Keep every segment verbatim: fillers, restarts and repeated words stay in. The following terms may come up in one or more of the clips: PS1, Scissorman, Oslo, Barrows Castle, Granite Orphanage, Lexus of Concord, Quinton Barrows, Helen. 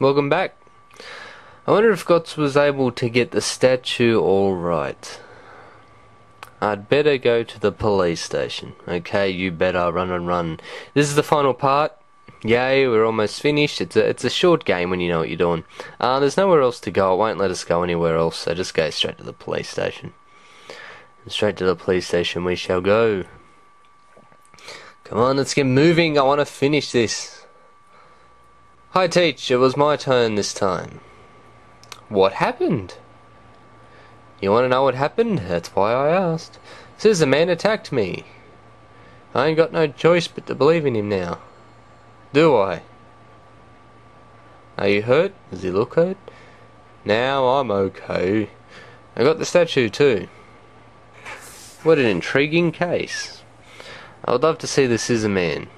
Welcome back. I wonder if Gotz was able to get the statue all right. I'd better go to the police station. Okay, you better run and run. This is the final part. Yay, we're almost finished. It's a, it's a short game when you know what you're doing. Uh, there's nowhere else to go. It won't let us go anywhere else, so just go straight to the police station. Straight to the police station we shall go. Come on, let's get moving. I want to finish this. Hi, teacher. It was my turn this time. What happened? You want to know what happened? That's why I asked. Scissorman attacked me. I ain't got no choice but to believe in him now. Do I? Are you hurt? Does he look hurt? Now I'm okay. I got the statue too. What an intriguing case. I would love to see the Scissorman.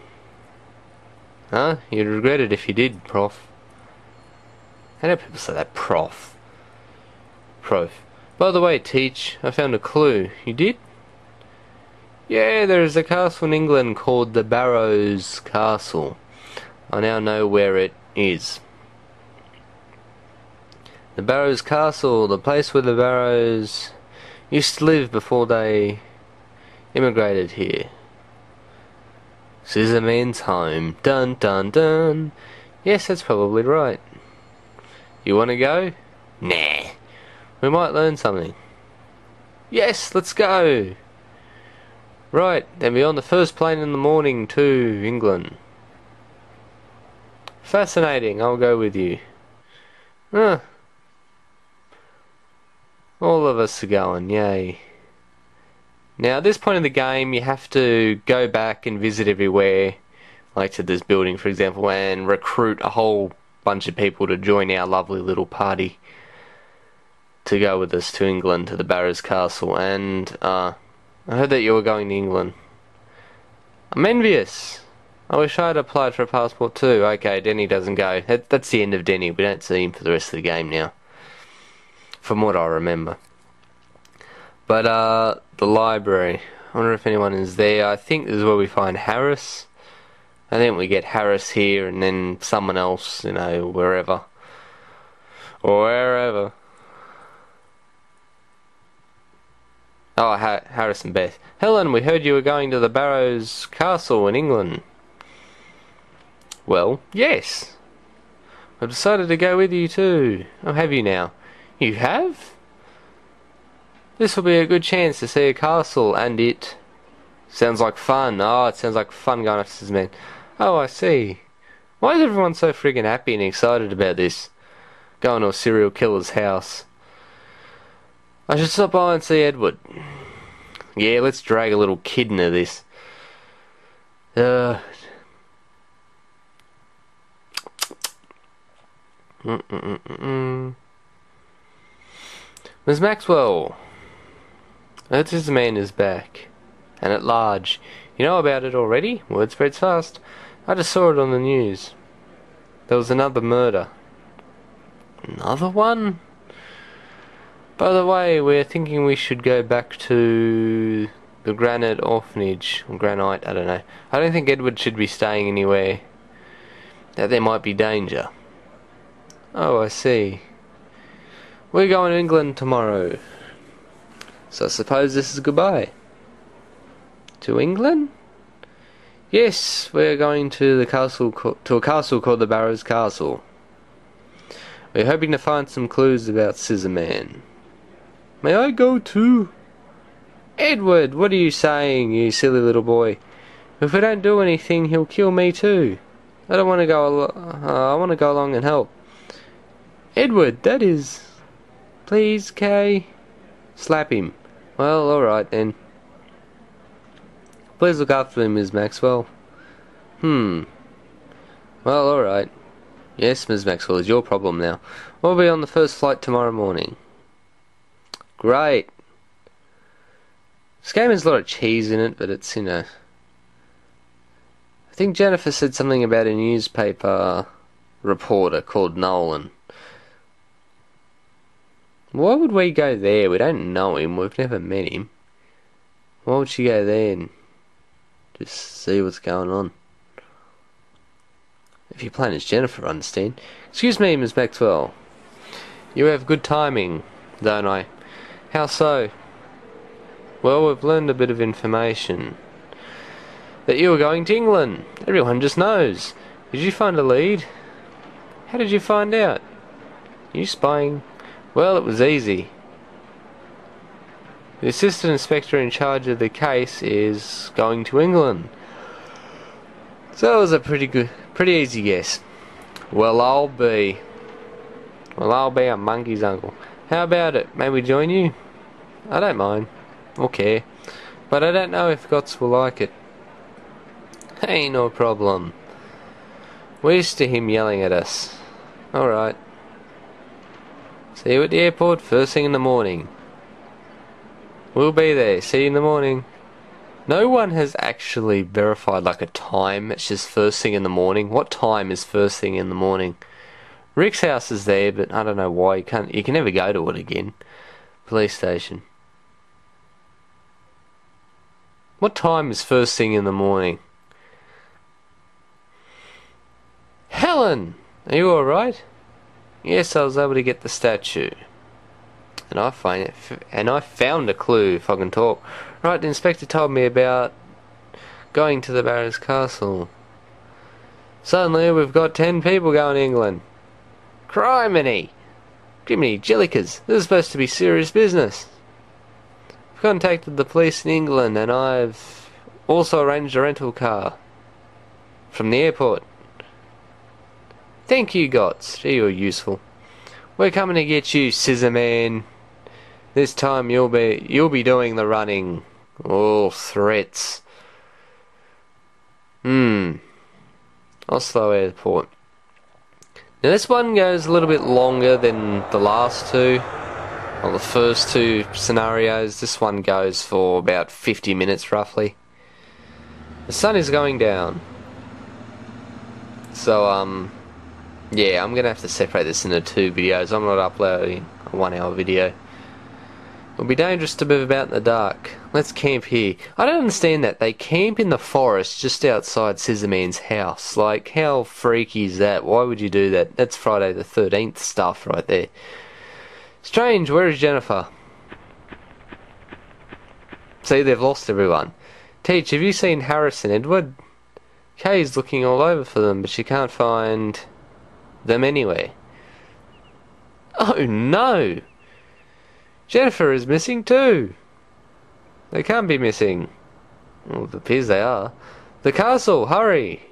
Huh? You'd regret it if you did, Prof. How do people say that, Prof? Prof. By the way, Teach, I found a clue. You did? Yeah, there is a castle in England called the Barrows Castle. I now know where it is. The Barrows Castle, the place where the Barrows used to live before they immigrated here. Scissorman's home. Dun dun dun. Yes, that's probably right. You want to go? Nah. We might learn something. Yes, let's go. Right, then we're on the first plane in the morning to England. Fascinating, I'll go with you. Huh. All of us are going, yay. Now at this point in the game you have to go back and visit everywhere, like to this building for example, and recruit a whole bunch of people to join our lovely little party to go with us to England, to the Barrows Castle. And uh, I heard that you were going to England. I'm envious. I wish I had applied for a passport too. Okay, Denny doesn't go. That, that's the end of Denny. We don't see him for the rest of the game now, from what I remember. But uh, the library. I wonder if anyone is there. I think this is where we find Harris. I think we get Harris here and then someone else, you know, wherever. Or wherever. Oh, ha Harris and Beth. Helen, we heard you were going to the Barrows Castle in England. Well, yes. I've decided to go with you too. Oh, have you now? You have? This will be a good chance to see a castle, and it sounds like fun. Oh, it sounds like fun going after Scissorman. Oh, I see. Why is everyone so friggin' happy and excited about this? Going to a serial killer's house. I should stop by and see Edward. Yeah, let's drag a little kid into this. Uh. Mm -mm -mm -mm. Miss Maxwell. This man is back, and at large. You know about it already? Word spreads fast. I just saw it on the news. There was another murder. Another one? By the way, we're thinking we should go back to the Granite Orphanage. Or Granite, I don't know. I don't think Edward should be staying anywhere that there might be danger. Oh, I see. We're going to England tomorrow. So I suppose this is goodbye. To England? Yes, we're going to the castle, to a castle called the Barrows Castle. We're hoping to find some clues about Scissorman. May I go too? Edward, what are you saying, you silly little boy? If we don't do anything, he'll kill me too. I don't want to go. Uh, I want to go along and help. Edward, that is. Please, Kay. Slap him. Well, alright then. Please look after him, Miss Maxwell. Hmm. Well, alright. Yes, Miss Maxwell, it's your problem now. We'll be on the first flight tomorrow morning. Great. This game has a lot of cheese in it, but it's, you know. I think Jennifer said something about a newspaper reporter called Nolan. Why would we go there? We don't know him. We've never met him. Why would she go there and just see what's going on? If your plan is Jennifer, understand. Excuse me, Miss Maxwell. You have good timing, don't I? How so? Well, we've learned a bit of information. That you were going to England. Everyone just knows. Did you find a lead? How did you find out? You spying? Well, it was easy. The assistant inspector in charge of the case is going to England. So it was a pretty good, pretty easy guess. Well, I'll be. Well, I'll be a monkey's uncle. How about it? May we join you? I don't mind. Or care. But I don't know if Gots will like it. Hey, no problem. We're used to him yelling at us. Alright. See you at the airport first thing in the morning. We'll be there. See you in the morning. No one has actually verified like a time. It's just first thing in the morning. What time is first thing in the morning? Rick's house is there, but I don't know why. You can't. You can never go to it again. Police station. What time is first thing in the morning? Helen! Are you alright? Yes, I was able to get the statue. And I find it, f and I found a clue, if I can talk. Right, the inspector told me about going to the Barrows Castle. Suddenly, we've got ten people going to England. Criminy! Criminy, Jillikers, this is supposed to be serious business. I've contacted the police in England, and I've also arranged a rental car from the airport. Thank you, Gots. Gee, you're useful. We're coming to get you, Scissorman. This time you'll be you'll be doing the running. All threats. Hmm. Oslo Airport. Now this one goes a little bit longer than the last two, or the first two scenarios. This one goes for about fifty minutes roughly. The sun is going down. So um. yeah, I'm going to have to separate this into two videos. I'm not uploading a one hour video. It'll be dangerous to move about in the dark. Let's camp here. I don't understand that. They camp in the forest just outside Scissorman's house. Like, how freaky is that? Why would you do that? That's Friday the thirteenth stuff right there. Strange, where is Jennifer? See, they've lost everyone. Teach, have you seen Harris and Edward? Kay's looking all over for them, but she can't find them anyway. Oh no! Jennifer is missing too! They can't be missing. Well, it appears they are. The castle, hurry!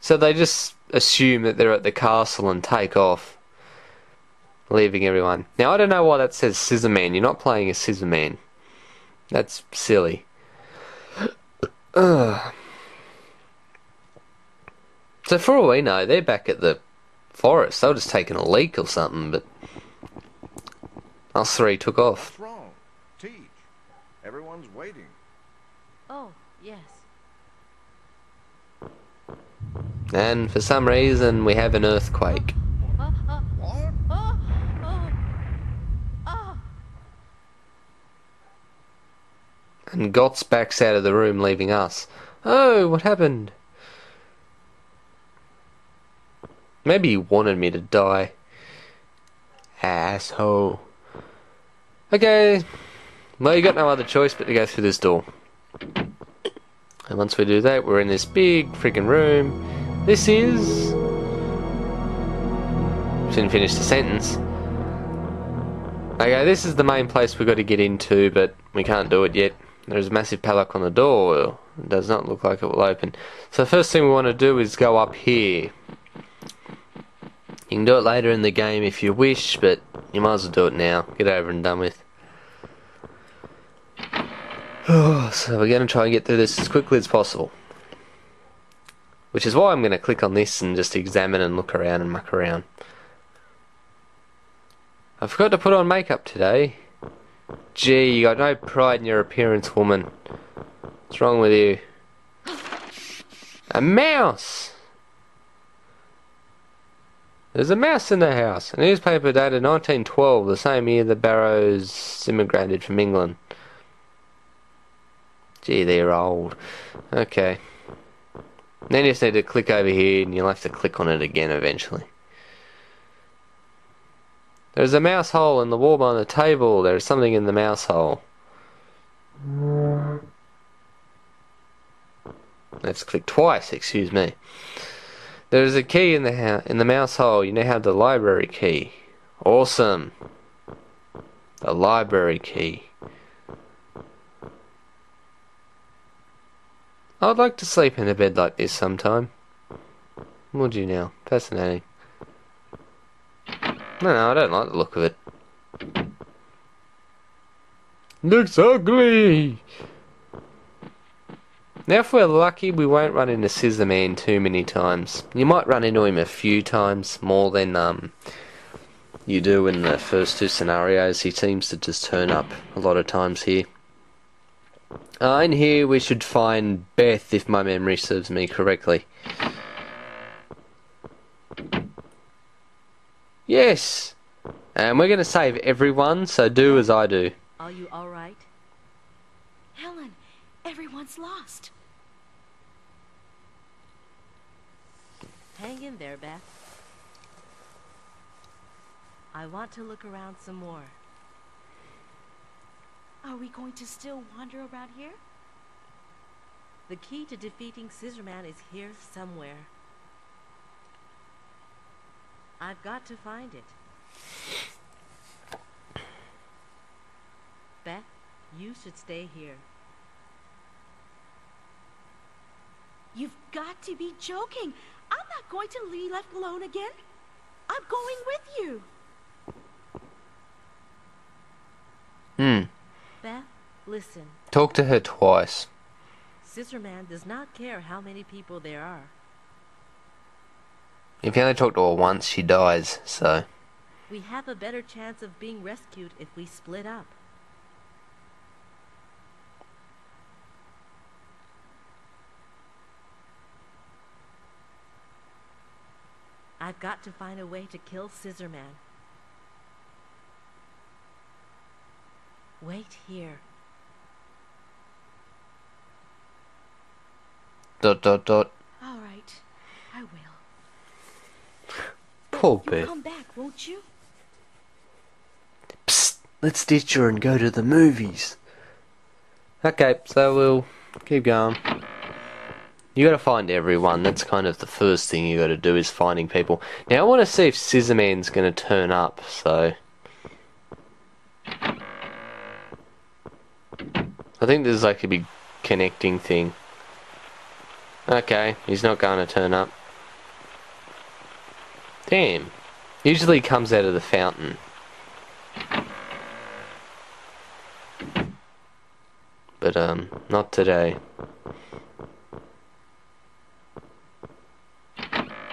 So they just assume that they're at the castle and take off, leaving everyone. Now I don't know why that says Scissorman. You're not playing as Scissorman. That's silly. Ugh. So for all we know, they're back at the forest. They were just taking a leak or something, but us three took off. What's wrong? Teach. Everyone's waiting. Oh, yes. And for some reason, we have an earthquake. Uh, uh, uh, what? Uh, uh, uh. And Gots backs out of the room, leaving us. Oh, what happened? Maybe he wanted me to die. Asshole. Okay. Well, you got no other choice but to go through this door. And once we do that, we're in this big freaking room. This is... didn't finish the sentence. Okay, this is the main place we've got to get into, but we can't do it yet. There's a massive padlock on the door. It does not look like it will open. So the first thing we want to do is go up here. You can do it later in the game if you wish, but you might as well do it now. Get over and done with. Oh, so we're going to try and get through this as quickly as possible. Which is why I'm going to click on this and just examine and look around and muck around. I forgot to put on makeup today. Gee, you got no pride in your appearance, woman. What's wrong with you? A mouse! There's a mouse in the house. A newspaper dated nineteen twelve, the same year the Barrows immigrated from England. Gee, they're old. Okay. Then you just need to click over here and you'll have to click on it again eventually. There's a mouse hole in the wall behind the table. There's something in the mouse hole. Let's click twice, excuse me. There's a key in the in the mouse hole. You now have the library key. Awesome. The library key. I'd like to sleep in a bed like this sometime. Would you now? Fascinating. No, no, I don't like the look of it. Looks ugly! Now if we're lucky, we won't run into Scissorman too many times. You might run into him a few times, more than um you do in the first two scenarios. He seems to just turn up a lot of times here. Uh, in here we should find Beth, if my memory serves me correctly. Yes! And we're going to save everyone, so do as I do. Are you alright? Helen, everyone's lost. Hang in there, Beth. I want to look around some more. Are we going to still wander around here? The key to defeating Scissorman is here somewhere. I've got to find it. Beth, you should stay here. You've got to be joking. I'm not going to leave left alone again. I'm going with you. Hmm. Beth, listen. Talk to her twice. Scissorman does not care how many people there are. If you only talk to her once, she dies, so... We have a better chance of being rescued if we split up. I've got to find a way to kill Scissorman. Wait here. Dot, dot, dot. All right, I will. Poor Beth. You'll come back, won't you? Psst, let's ditch her and go to the movies. Okay, so we'll keep going. You gotta find everyone. That's kind of the first thing you gotta do, is finding people. Now I wanna see if Scissorman's gonna turn up, so I think there's like a big connecting thing. Okay, he's not gonna turn up. Damn. Usually comes out of the fountain. But, um, not today.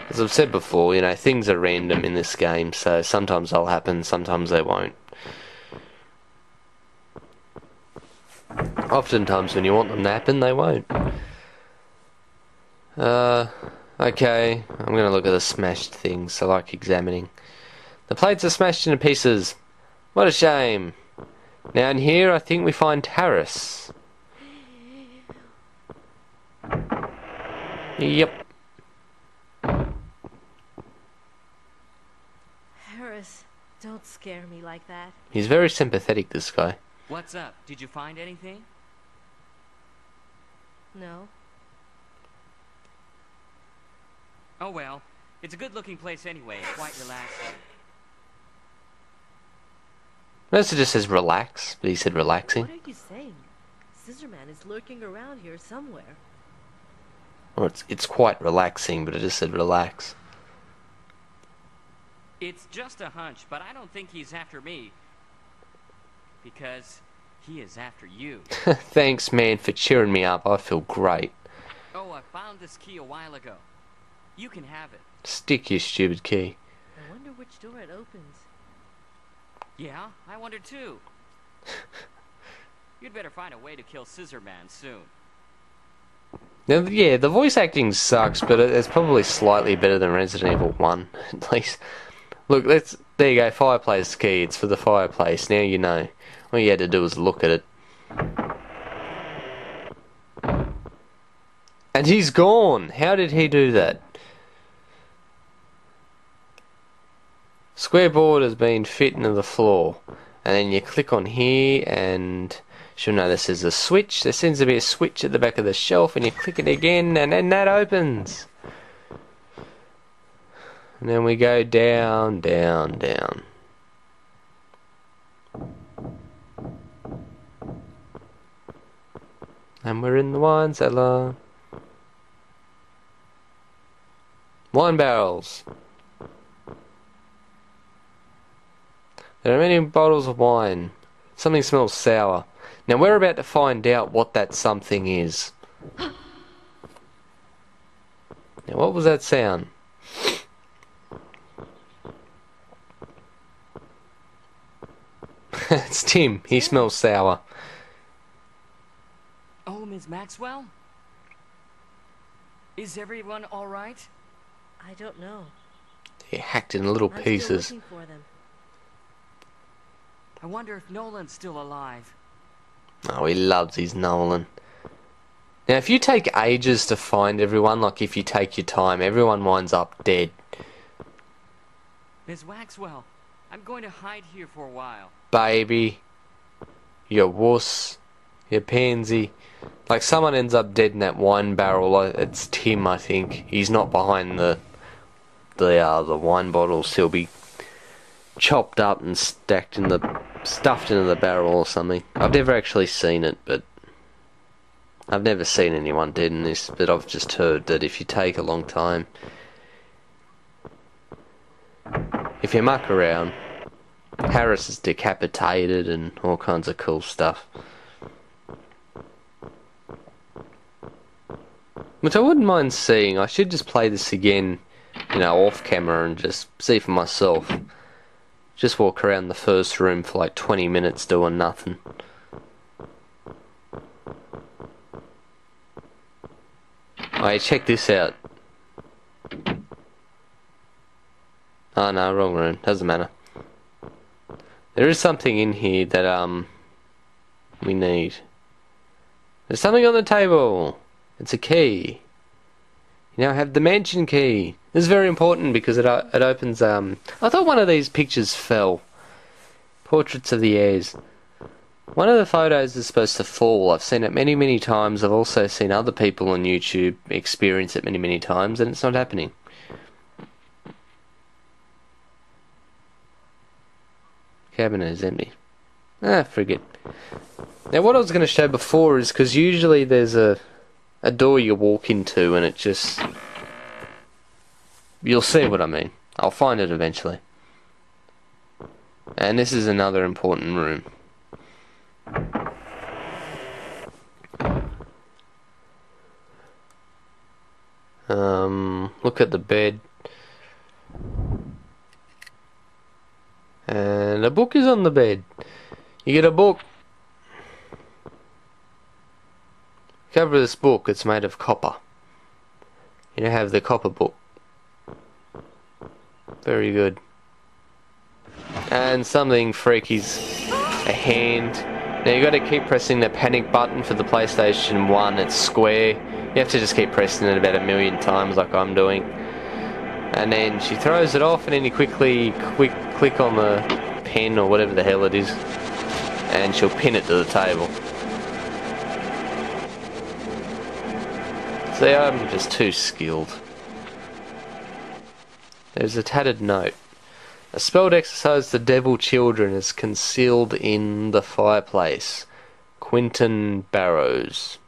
As I've said before, you know, things are random in this game, so sometimes they'll happen, sometimes they won't. Oftentimes when you want them to happen, they won't. Uh... Okay, I'm going to look at the smashed things. I like examining. The plates are smashed into pieces. What a shame. Now in here I think we find Taris. Yep. Taris, don't scare me like that. He's very sympathetic, this guy. What's up? Did you find anything? No. Oh well, it's a good-looking place anyway, quite relaxing. Notice it just says relax, but he said relaxing. What are you saying? Scissorman is lurking around here somewhere. Or it's, it's quite relaxing, but it just said relax. It's just a hunch, but I don't think he's after me. Because he is after you. Thanks, man, for cheering me up. I feel great. Oh, I found this key a while ago. You can have it. Stick your stupid key. I wonder which door it opens. Yeah, I wonder too. You'd better find a way to kill Scissorman soon. Now, yeah, the voice acting sucks, but it's probably slightly better than Resident Evil one, at least. Look, let's. There you go, fireplace key. It's for the fireplace. Now you know. All you had to do was look at it. And he's gone. How did he do that? Square board has been fit into the floor. And then you click on here and you'll know this is a switch. There seems to be a switch at the back of the shelf, and you click it again and then that opens. And then we go down, down, down. And we're in the wine cellar. Wine barrels. There are many bottles of wine. Something smells sour. Now we're about to find out what that something is. Now what was that sound? It's Tim. He smells sour. Oh, Miss Maxwell? Is everyone alright? I don't know. They're hacked in little I'm pieces. Still looking for them. I wonder if Nolan's still alive. Oh, he loves his Nolan. Now, if you take ages to find everyone, like if you take your time, everyone winds up dead. Miss Maxwell, I'm going to hide here for a while. Baby, you're wuss, you're pansy. Like, someone ends up dead in that wine barrel. It's Tim, I think. He's not behind the the uh, the wine bottles. He'll be chopped up and stacked in the stuffed into the barrel or something. I've never actually seen it, but I've never seen anyone dead in this. But I've just heard that if you take a long time, if you muck around, Harris is decapitated and all kinds of cool stuff. Which I wouldn't mind seeing. I should just play this again, you know, off camera and just see for myself. Just walk around the first room for like twenty minutes doing nothing. Alright, check this out. Oh no, wrong room. Doesn't matter. There is something in here that um we need. There's something on the table. It's a key. You now have the mansion key. This is very important because it it opens. Um, I thought one of these pictures fell. Portraits of the heirs. One of the photos is supposed to fall. I've seen it many, many times. I've also seen other people on YouTube experience it many, many times, and it's not happening. Cabinet is empty. Ah, forget. Now, what I was going to show before is because usually there's a a door you walk into, and it just. You'll see what I mean. I'll find it eventually. And this is another important room. Um, look at the bed. And a book is on the bed. You get a book. Cover this book. It's made of copper. You have the copper book. Very good. And something freaky's a hand. Now you gotta keep pressing the panic button for the PlayStation one, it's square. You have to just keep pressing it about a million times like I'm doing. And then she throws it off and then you quickly quick click on the pen or whatever the hell it is. And she'll pin it to the table. See, I'm just too skilled. There's a tattered note. A spell to exorcise the devil children is concealed in the fireplace. Quinton Barrows.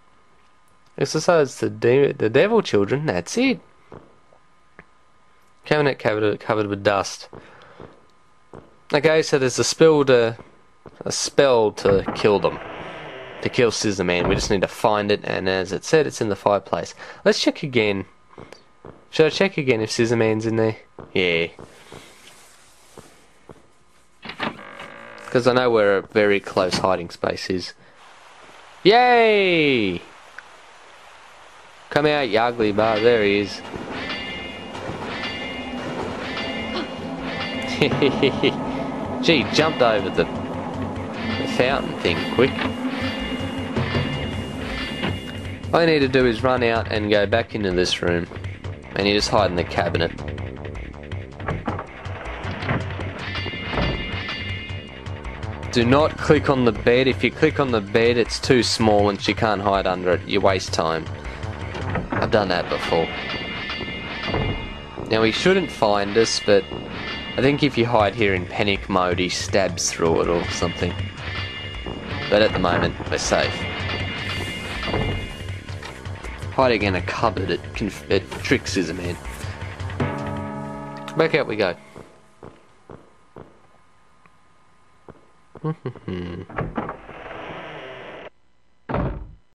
Exorcise the de the devil children. That's it. Cabinet covered covered with dust. Okay, so there's a spell to a spell to kill them. To kill Scissorman. We just need to find it, and as it said, it's in the fireplace. Let's check again. Should I check again if Scissorman's in there? Yeah. Because I know where a very close hiding space is. Yay! Come out, you ugly bar. There he is. Gee, jumped over the, the fountain thing quick. All I need to do is run out and go back into this room. And you just hide in the cabinet. Do not click on the bed. If you click on the bed, it's too small and she can't hide under it. You waste time. I've done that before. Now he shouldn't find us, but I think if you hide here in panic mode, he stabs through it or something. But at the moment, we're safe. Hiding in a cupboard, it, conf it tricks Scissorman. Back out we go. Mm-hmm.